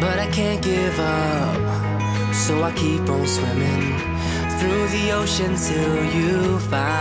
but I can't give up, so I keep on swimming through the ocean till you find